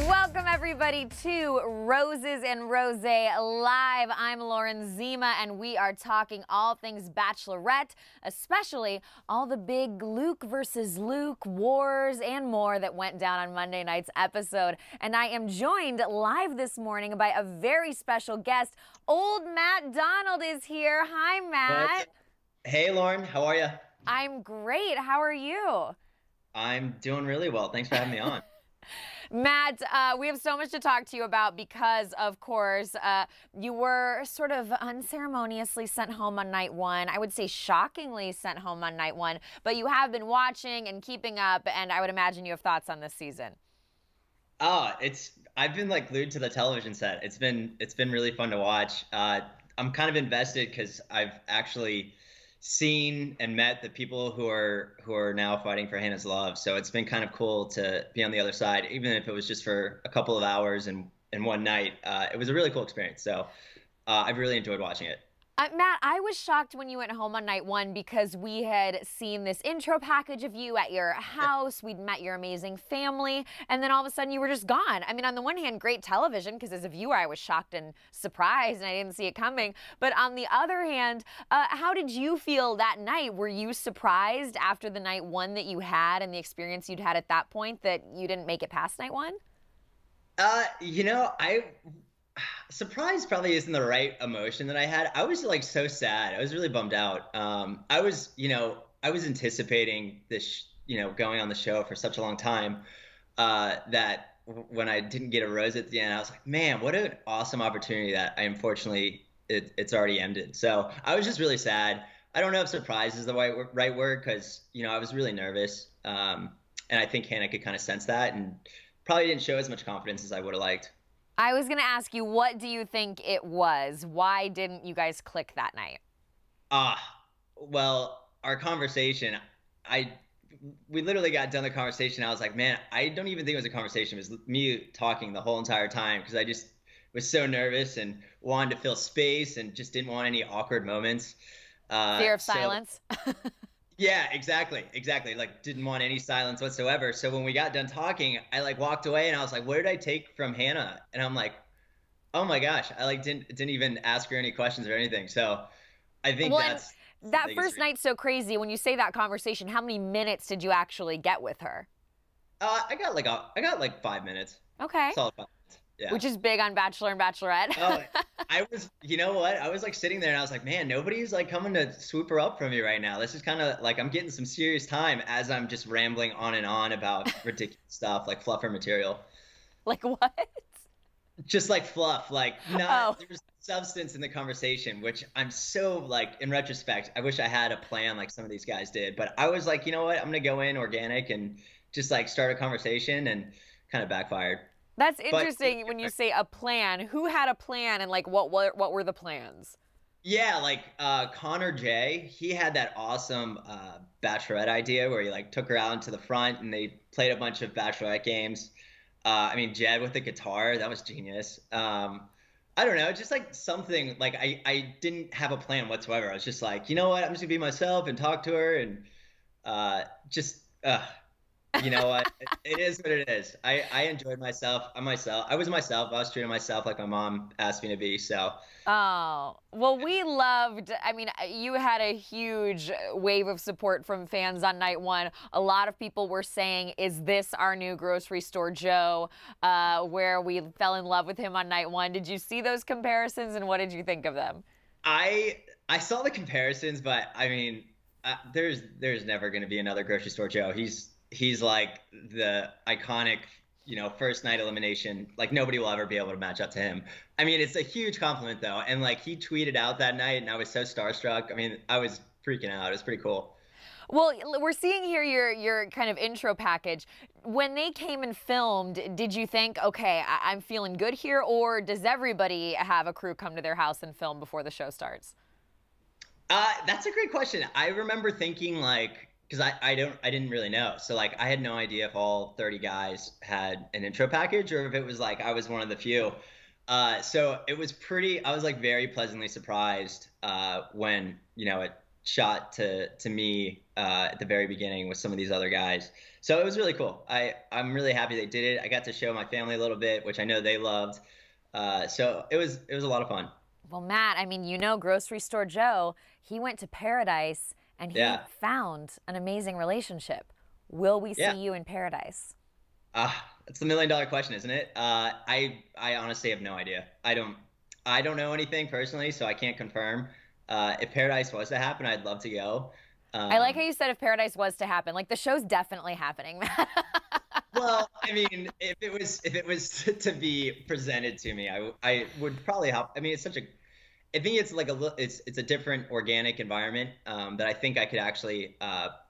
Welcome everybody to Roses and Rose Live. I'm Lauren Zima and we are talking all things Bachelorette, especially all the big Luke versus Luke wars and more that went down on Monday night's episode. And I am joined live this morning by a very special guest. Old Matt Donald is here. Hi, Matt. Hey, Lauren. How are you? I'm great. How are you? I'm doing really well. Thanks for having me on. Matt, we have so much to talk to you about because, of course, you were sort of unceremoniously sent home on night one. I would say shockingly sent home on night one, but you have been watching and keeping up, and I would imagine you have thoughts on this season. Oh, I've been like glued to the television set. It's been really fun to watch. I'm kind of invested because I've actually seen and met the people who are now fighting for Hannah's love. So it's been kind of cool to be on the other side, even if it was just for a couple of hours and one night. It was a really cool experience. So I've really enjoyed watching it. Matt, I was shocked when you went home on night one because we had seen this intro package of you at your house. We'd met your amazing family. And then all of a sudden you were just gone. I mean, on the one hand, great television, because as a viewer, I was shocked and surprised and I didn't see it coming. But on the other hand, how did you feel that night? Were you surprised after the night one that you had and the experience you'd had at that point that you didn't make it past night one? You know, surprise probably isn't the right emotion that I had. I was like so sad. I was really bummed out. I was anticipating this, going on the show for such a long time that when I didn't get a rose at the end, I was like, man, what an awesome opportunity that I unfortunately, it's already ended. So I was just really sad. I don't know if surprise is the right word because, I was really nervous. And I think Hannah could kind of sense that and probably didn't show as much confidence as I would have liked. I was going to ask you, what do you think it was? Why didn't you guys click that night? Well, our conversation, we literally got done the conversation. I was like, man, I don't even think it was a conversation. It was me talking the whole entire time because I just was so nervous and wanted to fill space and just didn't want any awkward moments. Fear of silence. Yeah, exactly. Like, didn't want any silence whatsoever. So when we got done talking, I like walked away and I was like, what did I take from Hannah? And I'm like, oh my gosh, I like didn't even ask her any questions or anything. So I think that's that first night's so crazy. When you say that conversation, how many minutes did you actually get with her? I got like 5 minutes. Okay. Solid 5 minutes. Yeah. Which is big on Bachelor and Bachelorette. Oh, I was like sitting there and I was like, man, nobody's like coming to swoop her up from me right now. This is kind of like I'm getting some serious time as I'm just rambling on and on about ridiculous stuff like fluffer material. Like what? Just like fluff, like there's substance in the conversation, which I'm so like in retrospect, I wish I had a plan like some of these guys did, but I was like, you know what? I'm going to go in organic and just like start a conversation and kind of backfired. That's interesting when you say a plan. Who had a plan and like what were the plans? Yeah, like Connor J, he had that awesome Bachelorette idea where he like took her out into the front and they played a bunch of Bachelorette games. I mean, Jed with the guitar, that was genius. I don't know, just like something like I didn't have a plan whatsoever. I was just like, you know what, I'm just gonna be myself and talk to her and you know what? It is what it is. I enjoyed myself. I was myself. I was true to myself like my mom asked me to be, so. Oh, well, we loved, I mean, you had a huge wave of support from fans on night one. A lot of people were saying, is this our new Grocery Store Joe, where we fell in love with him on night one? Did you see those comparisons and what did you think of them? I saw the comparisons, but I mean, there's never going to be another Grocery Store Joe. He's like the iconic, first night elimination. Like nobody will ever be able to match up to him. I mean, it's a huge compliment though. And like he tweeted out that night and I was so starstruck. I mean, I was freaking out. It was pretty cool. Well, we're seeing here your kind of intro package. When they came and filmed, did you think, okay, I'm feeling good here, or does everybody have a crew come to their house and film before the show starts? That's a great question. I remember thinking like, because I didn't really know. So like I had no idea if all 30 guys had an intro package or if it was like I was one of the few. So it was pretty, I was like very pleasantly surprised when, you know, it shot to me at the very beginning with some of these other guys. So it was really cool. I'm really happy they did it. I got to show my family a little bit, which I know they loved. So it was a lot of fun. Well, Matt, I mean, you know, Grocery Store Joe, he went to Paradise and he found an amazing relationship. Will we see you in Paradise? That's the million-dollar question, isn't it? I honestly have no idea. I don't know anything personally, so I can't confirm. If Paradise was to happen, I'd love to go. I like how you said if Paradise was to happen. Like, the show's definitely happening. Well, I mean, if it was to be presented to me, I would probably help. I mean, it's such a, I think it's like a, it's a different organic environment that I think I could actually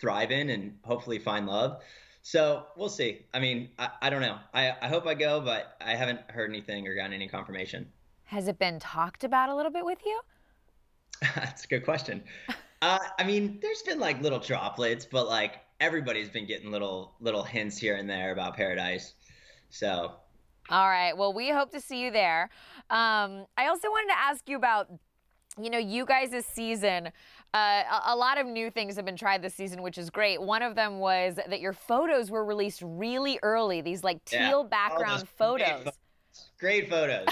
thrive in and hopefully find love. So we'll see. I mean, I don't know. I hope I go, but I haven't heard anything or gotten any confirmation. Has it been talked about a little bit with you? That's a good question. I mean, there's been like little droplets, but like everybody's been getting little hints here and there about Paradise. So. All right. Well, we hope to see you there. I also wanted to ask you about, you know, you guys this season, a lot of new things have been tried this season, which is great. One of them was that your photos were released really early, these like teal background photos. Great photos.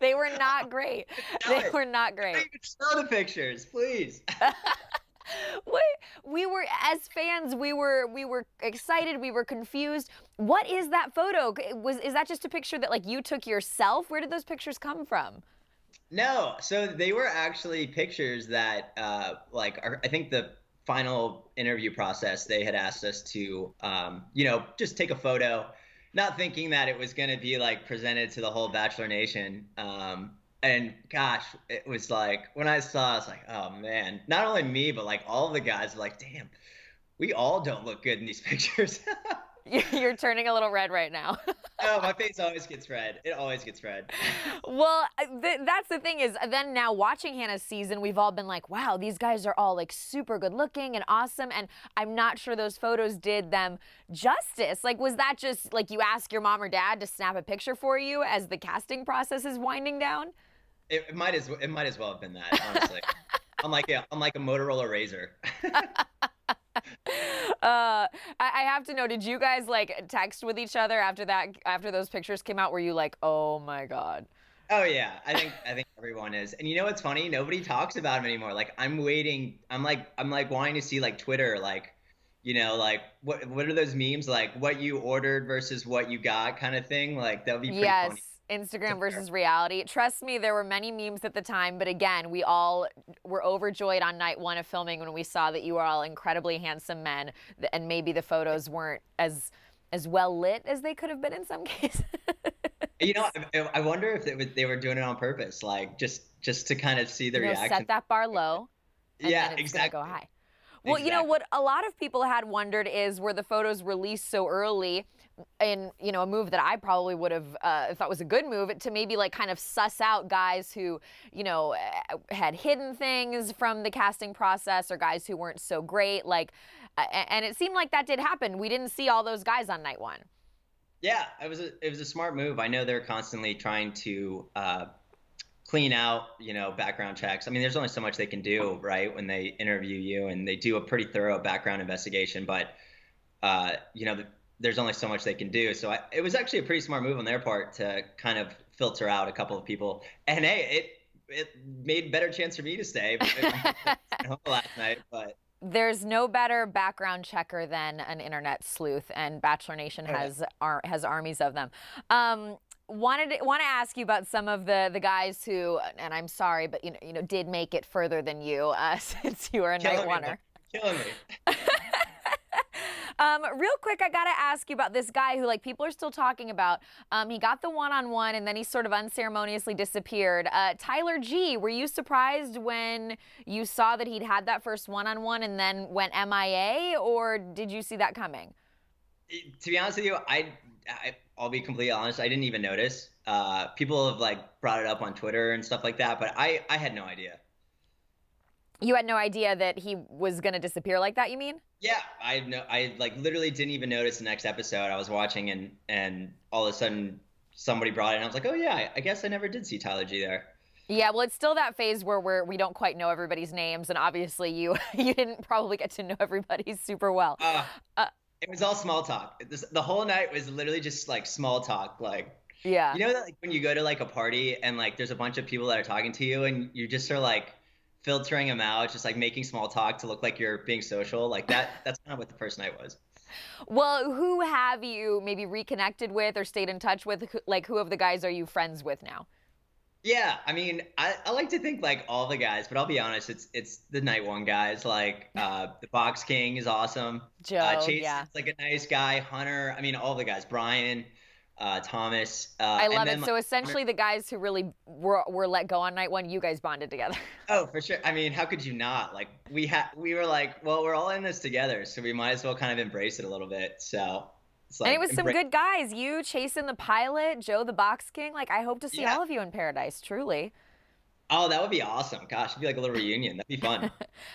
They were not great. They were not great. Show the pictures, please. We were, as fans, we were excited, we were confused. What is that photo? Is that just a picture that like you took yourself? Where did those pictures come from? No, so they were actually pictures that, I think the final interview process, they had asked us to, you know, just take a photo, not thinking that it was going to be, like, presented to the whole Bachelor Nation. And, gosh, it was like, when I saw it, I was like, oh, man. Not only me, but, like, all the guys were like, damn, we all don't look good in these pictures. You're turning a little red right now. Oh, my face always gets red. It always gets red. Well, that's the thing is, then now watching Hannah's season, we've all been like, wow, these guys are all like super good looking and awesome. And I'm not sure those photos did them justice. Like, was that just like you ask your mom or dad to snap a picture for you as the casting process is winding down? It might as well have been that, honestly. I'm like a Motorola Razor. I have to know, did you guys like text with each other after that, after those pictures came out? Were you like, oh my God? Oh yeah. I think everyone is. And you know what's funny? Nobody talks about them anymore. Like I'm waiting. I'm like wanting to see like Twitter, like, you know, like what are those memes? Like what you ordered versus what you got kind of thing. Like that would be pretty funny. Instagram versus reality. Trust me, there were many memes at the time, but again, we all were overjoyed on night one of filming when we saw that you were all incredibly handsome men, and maybe the photos weren't as well lit as they could have been in some cases. You know, I wonder if they were doing it on purpose, like just to kind of see the reaction. Set that bar low. And yeah, then it's exactly. Go high. Well, exactly. You know, what a lot of people had wondered is, were the photos released so early in, you know, a move that I probably would have thought was a good move to maybe like kind of suss out guys who, you know, had hidden things from the casting process or guys who weren't so great. Like, and it seemed like that did happen. We didn't see all those guys on night one. Yeah, it was a smart move. I know they're constantly trying to clean out, you know, background checks. I mean, there's only so much they can do, right, when they interview you, and they do a pretty thorough background investigation. But, you know, there's only so much they can do. So it was actually a pretty smart move on their part to kind of filter out a couple of people. And, hey, it made better chance for me to stay last night. But there's no better background checker than an internet sleuth, and Bachelor Nation has armies of them. Want to ask you about some of the guys who, and I'm sorry, but you know did make it further than you, since you were a night oneer. Killing me. Real quick, I gotta ask you about this guy who, like, people are still talking about. He got the one-on-one, and then he sort of unceremoniously disappeared. Tyler G, were you surprised when you saw that he'd had that first one-on-one and then went MIA, or did you see that coming? To be honest with you, I'll be completely honest. I didn't even notice. People have like brought it up on Twitter and stuff like that, but I had no idea. You had no idea that he was gonna disappear like that, you mean? Yeah, I like literally didn't even notice the next episode. I was watching and all of a sudden somebody brought it, and I was like, oh yeah, I guess I never did see Tyler G there. Yeah, well, it's still that phase where we don't quite know everybody's names, and obviously you didn't probably get to know everybody super well. It was all small talk. The whole night was literally just like small talk, like. Yeah. You know that like when you go to like a party and like there's a bunch of people that are talking to you and you just are like filtering them out, just like making small talk to look like you're being social, like that. That's kind of what the first night was. Well, who have you maybe reconnected with or stayed in touch with? Like, who of the guys are you friends with now? Yeah, I mean, I like to think like all the guys, but I'll be honest, it's the night one guys. Like the Box King is awesome. Joe, Chase is like a nice guy. Hunter, I mean, all the guys. Brian, Thomas. I love it. So essentially, Hunter, the guys who really were let go on night one, you guys bonded together. Oh, for sure. I mean, how could you not? Like we were like, well, we're all in this together, so we might as well kind of embrace it a little bit. So. Like, and it was some good guys. You, Chase the Pilot, Joe the Box King. Like, I hope to see all of you in paradise, truly. Oh, that would be awesome. Gosh, it'd be like a little reunion. That'd be fun.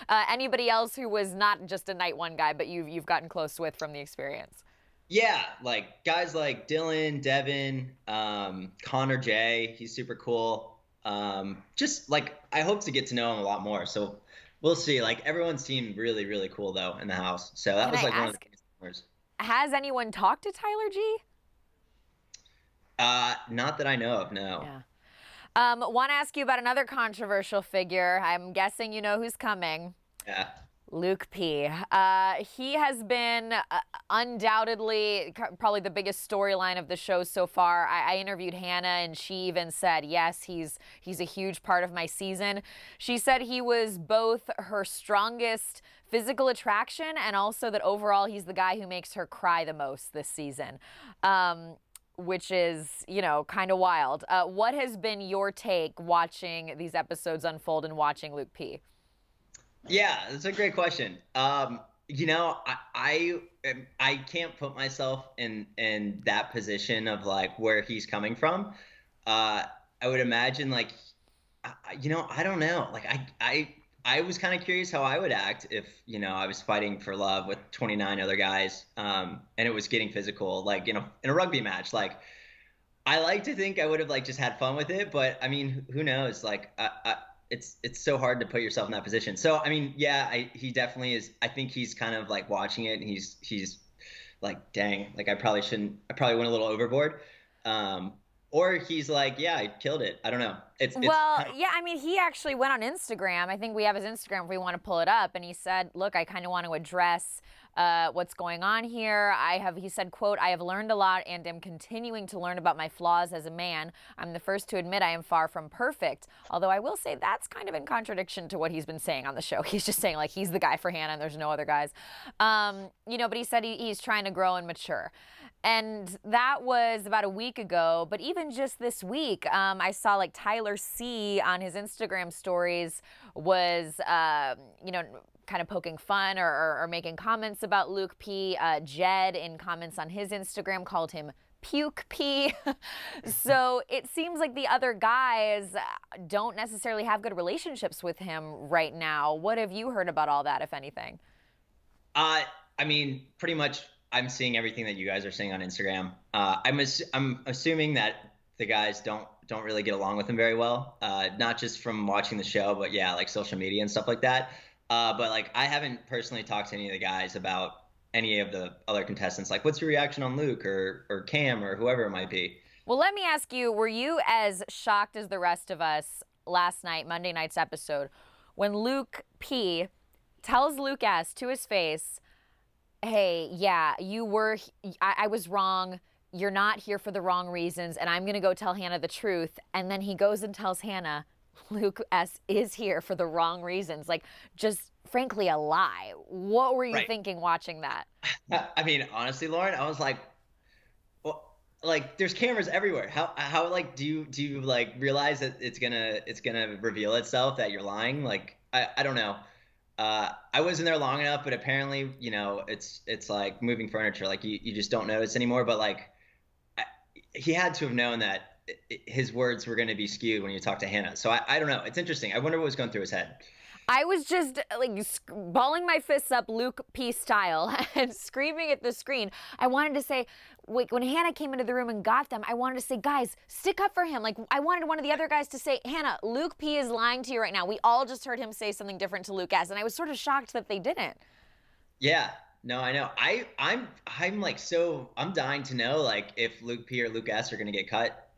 Anybody else who was not just a night one guy, but you've gotten close with from the experience? Yeah, like guys like Dylan, Devin, Connor J. He's super cool. Just like I hope to get to know him a lot more. So we'll see. Like everyone seemed really, really cool though in the house. So that was like one of the customers. Has anyone talked to Tyler G? Not that I know of, no. Yeah. Want to ask you about another controversial figure. I'm guessing you know who's coming. Yeah. Luke P. He has been undoubtedly probably the biggest storyline of the show so far. I interviewed Hannah, and she even said, yes, he's a huge part of my season. She said he was both her strongest physical attraction and also that overall he's the guy who makes her cry the most this season, which is, you know, kind of wild. What has been your take watching these episodes unfold and watching Luke P? Yeah, that's a great question. You know, I can't put myself in that position of like where he's coming from. I would imagine like, you know, I don't know. Like I was kind of curious how I would act if, you know, I was fighting for love with 29 other guys, and it was getting physical, like, you know, in a rugby match. Like, I like to think I would have like just had fun with it, but I mean, who knows? Like, it's so hard to put yourself in that position. So, I mean, yeah, he definitely is. I think he's kind of like watching it, and he's like, dang, like I probably went a little overboard. Or he's like, yeah, I killed it. I don't know. It's well, kind of yeah, I mean, he actually went on Instagram. I think we have his Instagram if we want to pull it up. And he said, look, I kind of want to address what's going on here. He said, quote, I have learned a lot and am continuing to learn about my flaws as a man. I'm the first to admit I am far from perfect. Although I will say that's kind of in contradiction to what he's been saying on the show. He's just saying, like, he's the guy for Hannah and there's no other guys. You know, but he said he's trying to grow and mature. And that was about a week ago. But even just this week, I saw like Tyler C on his Instagram stories was, you know, kind of poking fun or making comments about Luke P. Jed in comments on his Instagram called him Puke P. So it seems like the other guys don't necessarily have good relationships with him right now. What have you heard about all that, if anything? I mean, pretty much I'm seeing everything that you guys are seeing on Instagram. I'm assuming that the guys don't really get along with him very well, not just from watching the show, but yeah, like social media and stuff like that. But like, I haven't personally talked to any of the guys about any of the other contestants. Like, what's your reaction on Luke or Cam or whoever it might be? Well, let me ask you, were you as shocked as the rest of us last night, Monday night's episode, when Luke P tells Luke S to his face, hey, yeah, I was wrong. You're not here for the wrong reasons, and I'm going to go tell Hannah the truth. And then he goes and tells Hannah, Luke S. is here for the wrong reasons. Like, just frankly, a lie. What were you thinking watching that? I mean, honestly, Lauren, I was like, well, like, there's cameras everywhere. How like, do you like realize that it's gonna reveal itself that you're lying? Like, I don't know. I wasn't there long enough, but apparently, you know, it's like moving furniture. Like, you just don't notice anymore. But like, he had to have known that his words were going to be skewed when you talk to Hannah. So I don't know. It's interesting. I wonder what was going through his head. I was just like balling my fists up Luke P style and screaming at the screen. I wanted to say, like, when Hannah came into the room and got them, I wanted to say, guys, stick up for him. Like, I wanted one of the other guys to say, Hannah, Luke P is lying to you right now. We all just heard him say something different to Luke S. And I was sort of shocked that they didn't. Yeah. No, I know. I'm like, so I'm dying to know, like, if Luke P or Luke S are going to get cut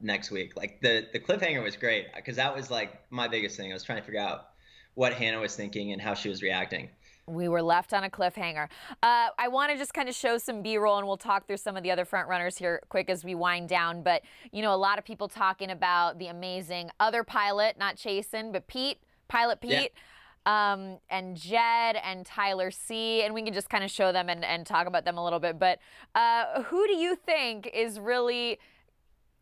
next week. Like, the cliffhanger was great, because that was like my biggest thing. I was trying to figure out what Hannah was thinking and how she was reacting. We were left on a cliffhanger. I want to just kind of show some B-roll, and we'll talk through some of the other front runners here quick as we wind down. But, you know, a lot of people talking about the amazing other pilot, not Chasen, but Pete, Pilot Pete. Yeah. And Jed and Tyler C, and we can just kind of show them and talk about them a little bit. But who do you think is really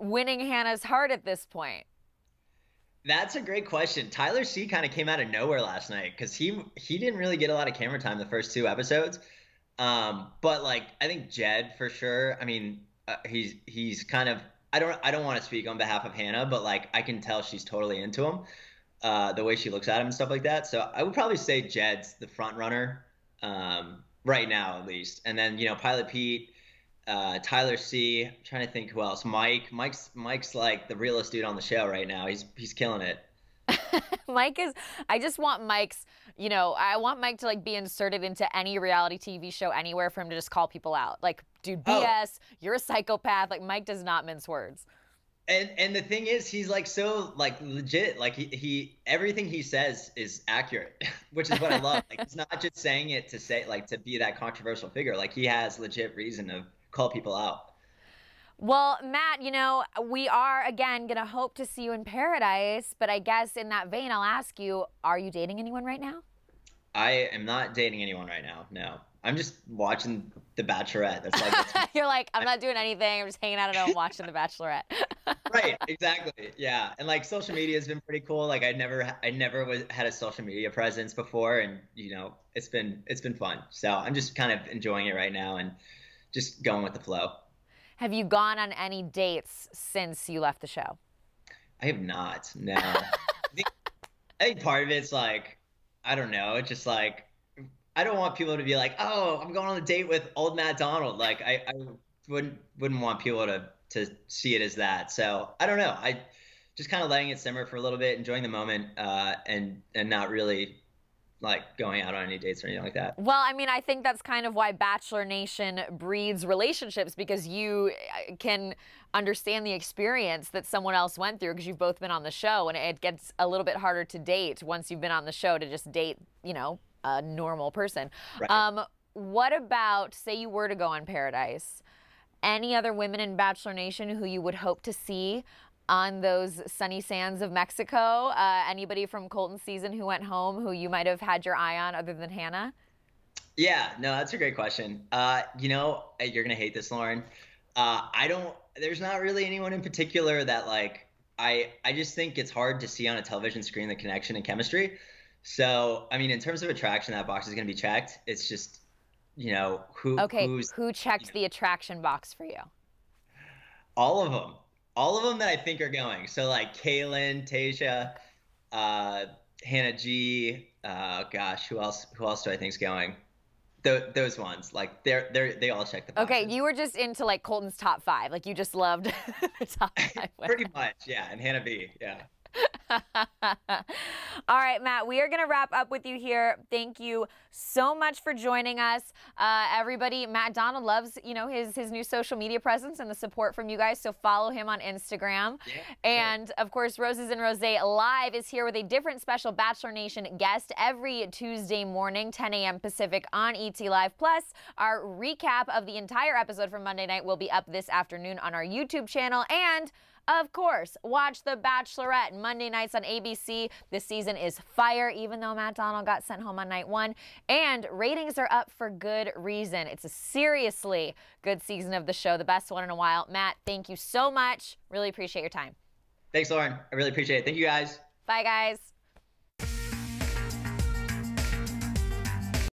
winning Hannah's heart at this point? That's a great question. Tyler C kind of came out of nowhere last night, because he didn't really get a lot of camera time the first two episodes. But like, I think Jed for sure. I mean, he's kind of, I don't want to speak on behalf of Hannah, but like, I can tell she's totally into him. The way she looks at him and stuff like that. So I would probably say Jed's the front runner right now, at least. And then, you know, Pilot Pete, Tyler C. I'm trying to think who else. Mike. Mike's like the realest dude on the show right now. He's killing it. Mike is. I just want Mike's. You know, I want Mike to like be inserted into any reality TV show anywhere for him to just call people out. Like, dude, BS. Oh. You're a psychopath. Like, Mike does not mince words. And the thing is, he's like so like legit. Like he everything he says is accurate, which is what I love. Like, he's not just saying it to say, like, to be that controversial figure. Like, he has legit reason to call people out. Well, Matt, you know, we are again gonna hope to see you in paradise, but I guess in that vein, I'll ask you, are you dating anyone right now? I am not dating anyone right now, no. I'm just watching The Bachelorette. That's like, you're like, I'm not doing anything. I'm just hanging out at home watching The Bachelorette. Right, exactly. Yeah, and like, social media has been pretty cool. Like, I never had a social media presence before, and you know, it's been fun. So I'm just kind of enjoying it right now and just going with the flow. Have you gone on any dates since you left the show? I have not. No. I think part of it's like, I don't know. It's just like, I don't want people to be like, oh, I'm going on a date with old Matt Donald. Like, I wouldn't want people to see it as that. So I don't know. I just kind of letting it simmer for a little bit, enjoying the moment, and not really like going out on any dates or anything like that. Well, I mean, I think that's kind of why Bachelor Nation breeds relationships, because you can understand the experience that someone else went through because you've both been on the show, and it gets a little bit harder to date once you've been on the show to just date, you know, a normal person. Right. What about, say you were to go on Paradise, any other women in Bachelor Nation who you would hope to see on those sunny sands of Mexico? Anybody from Colton's season who went home who you might have had your eye on other than Hannah? Yeah, no, that's a great question. You know, you're going to hate this, Lauren. There's not really anyone in particular that like, I just think it's hard to see on a television screen the connection and chemistry. So, I mean, in terms of attraction, that box is going to be checked. It's just, you know, who checked the attraction box for you? All of them. All of them that I think are going. So, like, Kaylin, Tasia, Hannah G. Gosh, who else do I think is going? Those ones. Like, they all check the box. Okay, you were just into, like, Colton's top five. Like, you just loved the top five. Pretty much, yeah. And Hannah B, yeah. All right, Matt, we are going to wrap up with you here. Thank you so much for joining us. Everybody, Matt Donald loves, you know, his new social media presence and the support from you guys, so follow him on Instagram. Yeah, and, sure. Of course, Roses and Rose Live is here with a different special Bachelor Nation guest every Tuesday morning, 10 a.m. Pacific on ET Live. Plus, our recap of the entire episode from Monday night will be up this afternoon on our YouTube channel. And of course, watch The Bachelorette Monday nights on ABC. This season is fire, even though Matt Donald got sent home on night one. And ratings are up for good reason. It's a seriously good season of the show, the best one in a while. Matt, thank you so much. Really appreciate your time. Thanks, Lauren. I really appreciate it. Thank you, guys. Bye, guys.